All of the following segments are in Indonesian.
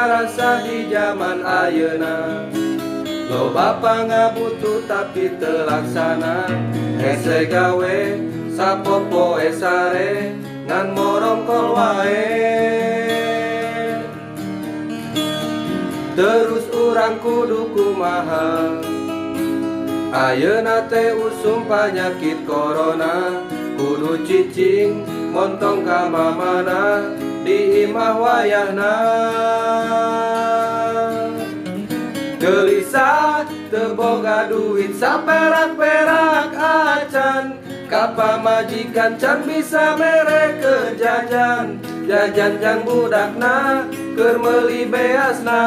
karasa di zaman ayeuna. Loba pangabutuh tapi telaksana, hese gawe sapopo esare, ngan morongkol wae. Terus urang kudu kumaha, ayeuna teh usum panyakit corona. Kudu cicing montong ka mamana, di imah wayahna. Gelisah teu boga duit saperak-perak acan, ka pamajikan can bisa mere ke jajan. Jajan jang budakna keur meuli beasna.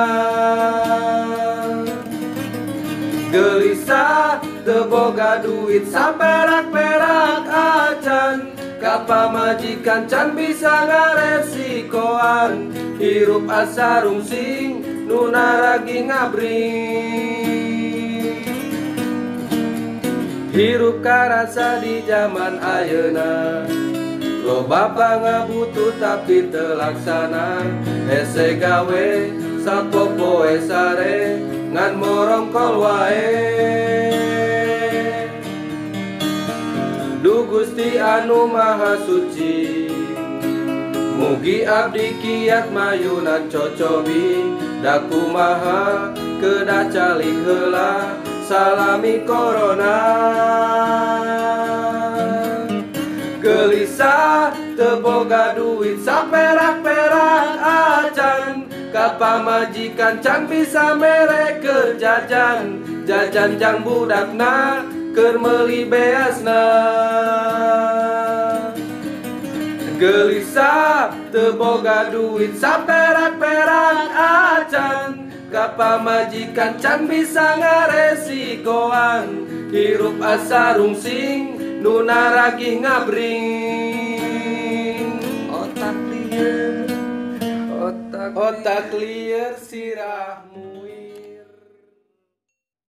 Gelisah teu boga duit saperak-perak acan, ka pamajikan can bisa ngaresikoan. Hirup asarungsing nu naragi ngabring. Hirup karasa di zaman ayeuna, loba pangabutuh tapi telaksana. Hese gawe sapopo esare, ngan morongkol wae. Du Gusti anu maha suci, mugi abdi kiat mayunan cocobi. Daku maha kedah calik heula, salami corona. Gelisah teu boga duit saperak-perak acan, ka pamajikan can bisa mere keur jajan. Jajan jang budakna keur meuli beasna. Gelisah teu boga duit saperak-perak acan, ka pamajikan can bisa ngaresikoan. Hirup asarungsing nu naragih ngabring. Otak liar sirah.